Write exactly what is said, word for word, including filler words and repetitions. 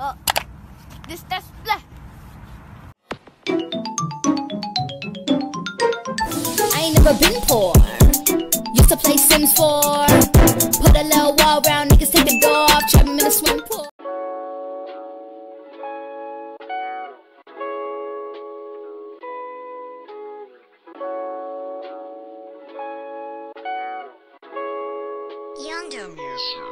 But this does left. I ain't never been poor. Used to play Sims four. Put a little wall round, niggas take the door off, trap him in a swimming pool. Young dumb.